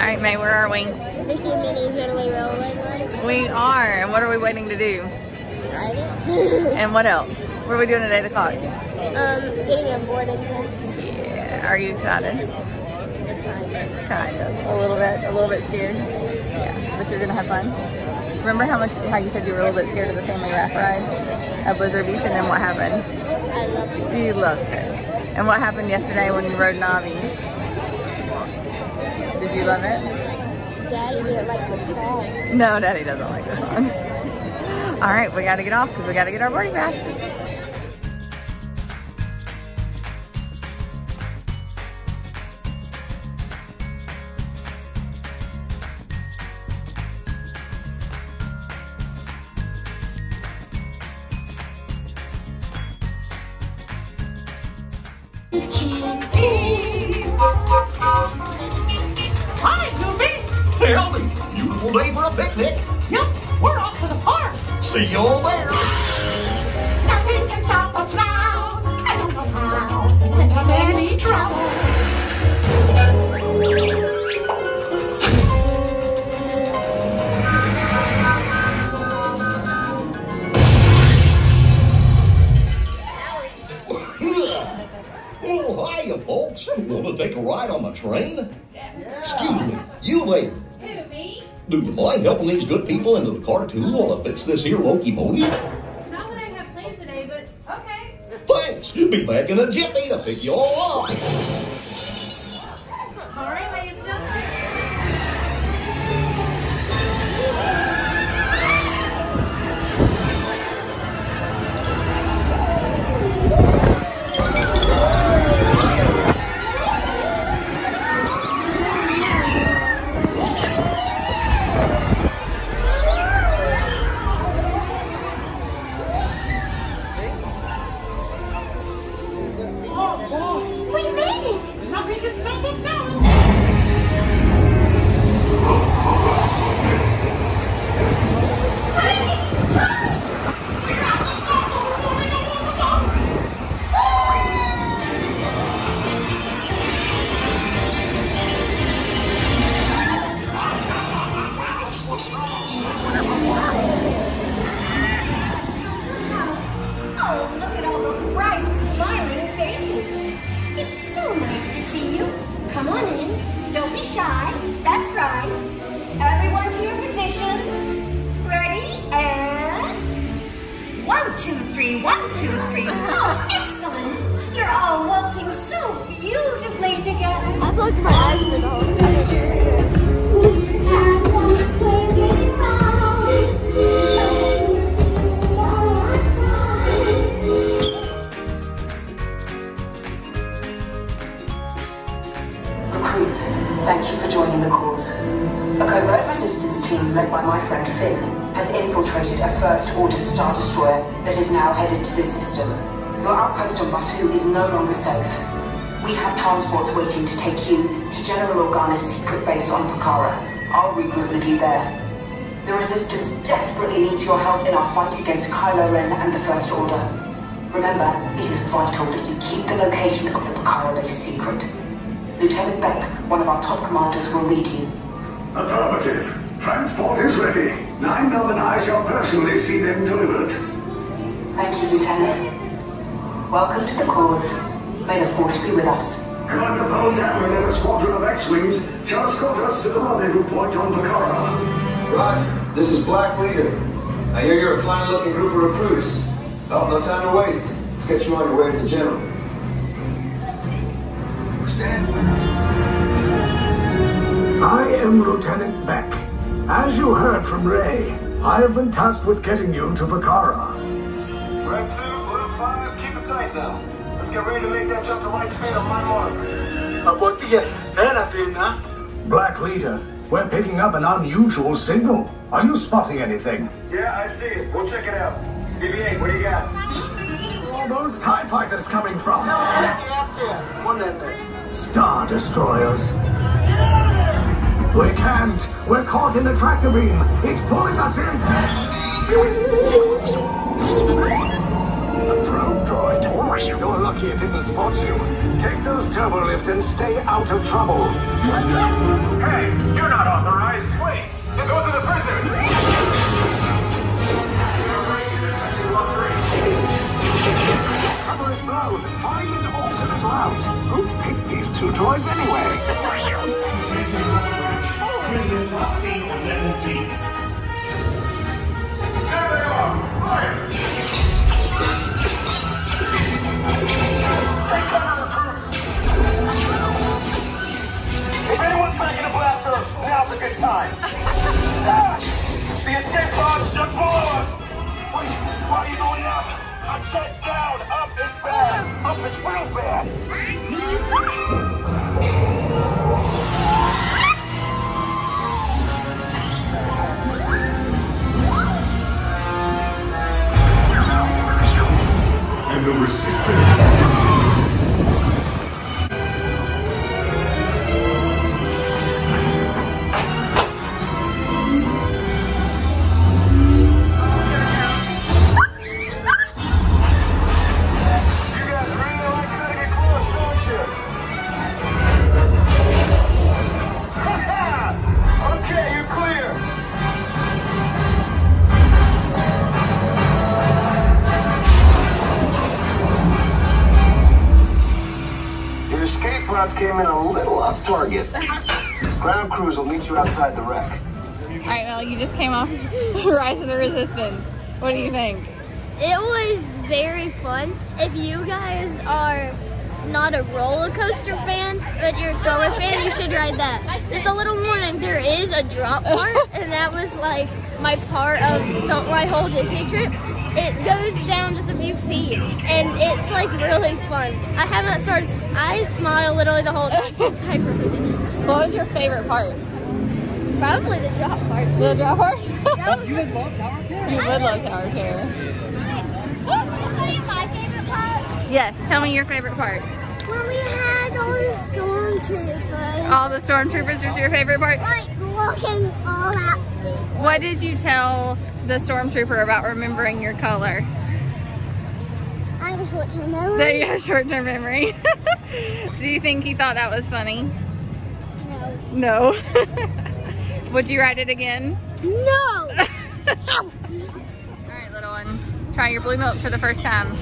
Alright, May, where are we? Mickey Minnie's Holiday Railroad Ride. We are. And what are we waiting to do? Ride it. And what else? What are we doing at 8 o'clock? Getting a boarding pass. Yeah. Are you excited? Kind of. A little bit scared. Yeah. But you're going to have fun? Remember how you said you were a little bit scared of the family raft ride at Blizzard Beach, and then what happened? I loved it. You loved it. And what happened yesterday when you rode Navi? Did you love it? Daddy didn't like the song. No, Daddy doesn't like the song. All right, we got to get off because we got to get our boarding pass. Hi, Goofy! Tell me, beautiful day for a picnic. Yep, we're off to the park. See you all there. Nothing can stop us now. I don't know how we can have any trouble. Oh, hiya, folks. Want to take a ride on my train? Excuse me, you there. Who, me? Do you mind helping these good people into the car too while I fix this here locomotive? Not what I have planned today, but okay. Thanks, you'll be back in a jiffy to pick you all up. All right, ladies and gentlemen. Thank you for joining the cause. A covert resistance team led by my friend Finn has infiltrated a First Order Star Destroyer that is now headed to this system. Your outpost on Batu is no longer safe. We have transports waiting to take you to General Organa's secret base on Pekara. I'll regroup with you there. The Resistance desperately needs your help in our fight against Kylo Ren and the First Order. Remember, it is vital that you keep the location of the Pekara base secret. Lieutenant Beck, one of our top commanders, will lead you. Affirmative. Transport is ready. 999 shall personally see them delivered. Thank you, Lieutenant. Welcome to the cause. May the force be with us. Commander Poe Dameron and a squadron of X-Wings shall escort us to the rendezvous point on Bacara. Roger. This is Black Leader. I hear you're a fine-looking group of recruits. Oh, no time to waste. Let's get you on your way to the general. I am Lieutenant Beck. As you heard from Ray, I have been tasked with getting you to Bacara. Red 2, Blue 5, keep it tight now. Let's get ready to make that jump to light speed on my monitor. What do you that I feel now? Black Leader, we're picking up an unusual signal. Are you spotting anything? Yeah, I see it. We'll check it out. BB-8, what do you got? Where are those Tie Fighters coming from? No, get out there. One that thing. Star Destroyers. We can't. We're caught in the tractor beam. It's pulling us in. A probe droid. You're lucky it didn't spot you. Take those turbo lifts and stay out of trouble. Hey! like these two droids anyway. If anyone's back in a blaster, now's a good time. The escape pods just below us. Wait, why are you going up? I said down. Up is bad. Up is real bad. And the resistance. Came in a little off target. Ground crews will meet you outside the wreck. All right, Mel, you just came off Rise of the Resistance. What do you think? It was very fun. If you guys are not a roller coaster fan, but you're a Star Wars fan, you should ride that. It's a little more, and there is a drop part, and that was like my part of my whole Disney trip. It goes down just a few feet, and it's like really fun. I have not started, I smile literally the whole time since I rode. What was your favorite part? Probably the drop part. The drop part? You would love Tower Terror. You would love Tower Terror. Tell me my favorite part. Yes, tell me your favorite part. When we had all the stormtroopers. All the stormtroopers was your favorite part? Like looking all at me. What did you tell the stormtrooper about remembering your color? I have a short-term memory. That you have short-term memory. Do you think he thought that was funny? No. No. Would you ride it again? No. All right, little one. Try your blue milk for the first time.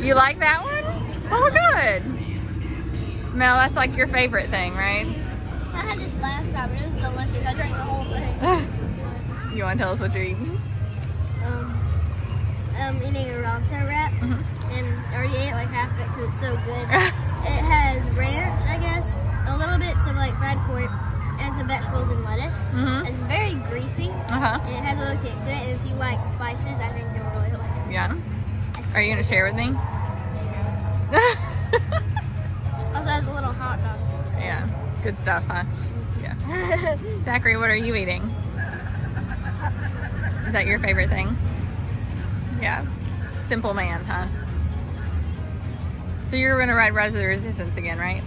You like that one? Oh, good. Mel, that's like your favorite thing, right? I had this last time and it was delicious. I drank the whole thing. You want to tell us what you're eating? I'm eating a Ronto wrap, and I already ate like half of it because it's so good. It has ranch, I guess, a little bit of like fried pork, and some vegetables and lettuce. It's very greasy, and it has a little kick to it, and if you like spices, I think you'll really like it. Yeah. Are you going to share with me? Also has a little hot dog. Yeah, good stuff, huh? Yeah. Zachary, what are you eating? Is that your favorite thing? Yeah. Simple man, huh? So you're going to ride Rise of the Resistance again, right?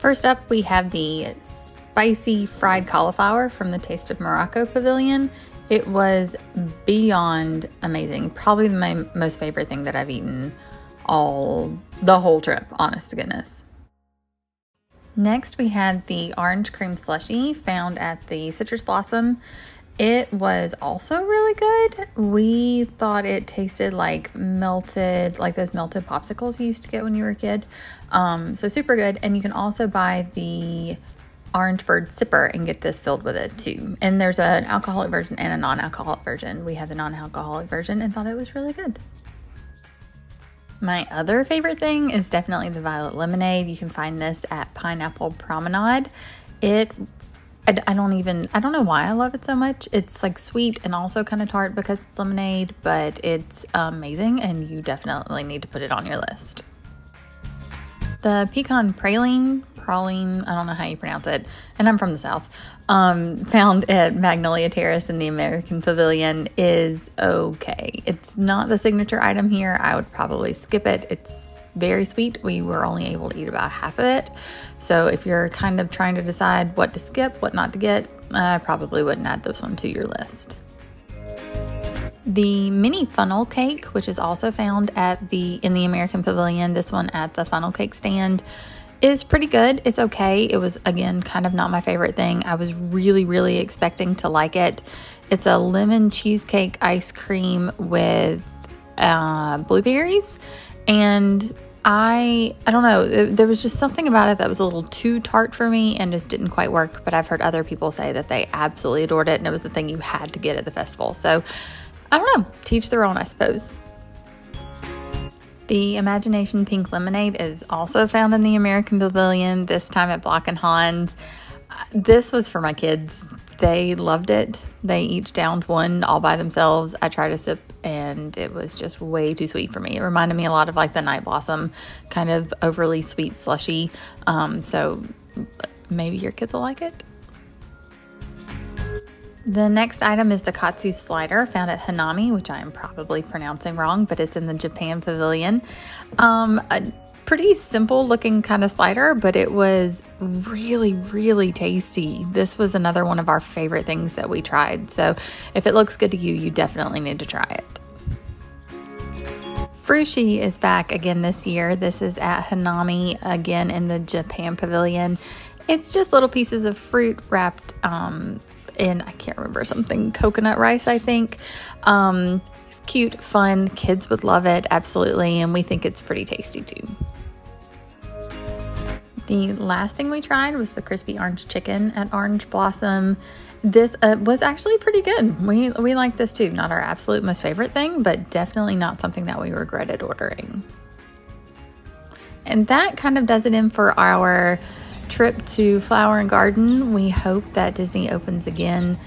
First up, we have the spicy fried cauliflower from the Taste of Morocco Pavilion. It was beyond amazing. Probably my most favorite thing that I've eaten the whole trip, honest to goodness. Next, we had the orange cream slushie found at the Citrus Blossom. It was also really good. We thought it tasted like melted, like those melted popsicles you used to get when you were a kid. So super good. And you can also buy the Orange Bird Sipper and get this filled with it too. And there's an alcoholic version and a non-alcoholic version. We had the non-alcoholic version and thought it was really good. My other favorite thing is definitely the Violet Lemonade. You can find this at Pineapple Promenade. I don't know why I love it so much. It's like sweet and also kind of tart because it's lemonade, but it's amazing and you definitely need to put it on your list. The pecan praline Prawling, I don't know how you pronounce it, and I'm from the South, found at Magnolia Terrace in the American Pavilion is okay. It's not the signature item here. I would probably skip it. It's very sweet. We were only able to eat about half of it. So if you're kind of trying to decide what to skip, what not to get, I probably wouldn't add this one to your list. The mini funnel cake, which is also found at in the American Pavilion, this one at the funnel cake stand, is pretty good. It's okay. It was, again, kind of not my favorite thing. I was really, really expecting to like it. It's a lemon cheesecake ice cream with blueberries, and I don't know, there was just something about it that was a little too tart for me and just didn't quite work, but I've heard other people say that they absolutely adored it and it was the thing you had to get at the festival. So I don't know, teach their own, I suppose. The Imagination Pink Lemonade is also found in the American Pavilion, this time at Block and Hans. This was for my kids. They loved it. They each downed one all by themselves. I tried a sip and it was just way too sweet for me. It reminded me a lot of like the Night Blossom, kind of overly sweet slushy. So maybe your kids will like it. The next item is the Katsu Slider found at Hanami, which I am probably pronouncing wrong, but it's in the Japan Pavilion. A pretty simple looking kind of slider, but it was really, really tasty. This was another one of our favorite things that we tried. So if it looks good to you, you definitely need to try it. Frushi is back again this year. This is at Hanami, again in the Japan Pavilion. It's just little pieces of fruit wrapped and I can't remember, something coconut rice, I think. It's cute, fun, kids would love it, absolutely, and we think it's pretty tasty too. The last thing we tried was the crispy orange chicken at Orange Blossom. This was actually pretty good. We like this too, not our absolute most favorite thing, but definitely not something that we regretted ordering. And that kind of does it in for our trip to Flower and Garden. We hope that Disney opens again,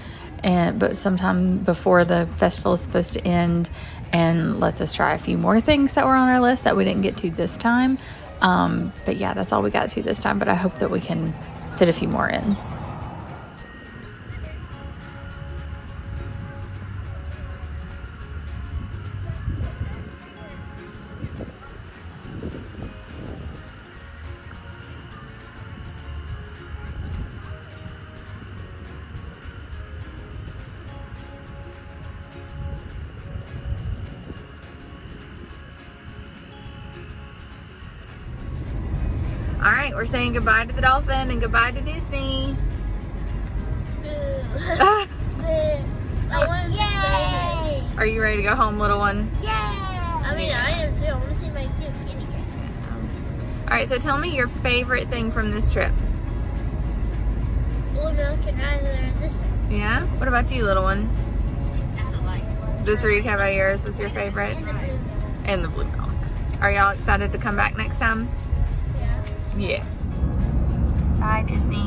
but sometime before the festival is supposed to end, and lets us try a few more things that were on our list that we didn't get to this time. But yeah, that's all we got to this time, but I hope that we can fit a few more in. All right, we're saying goodbye to the Dolphin and goodbye to Disney. Boo. Boo. Yay! Are you ready to go home, little one? Yeah. I mean, I am too. I want to see my cute kitty cat. All right, so tell me your favorite thing from this trip. Blue Milk and Rise of the Resistance. Yeah? What about you, little one? I like the Three Caballeros was your favorite? And the Blue Milk. Are y'all excited to come back next time? Yeah. Bye, Disney.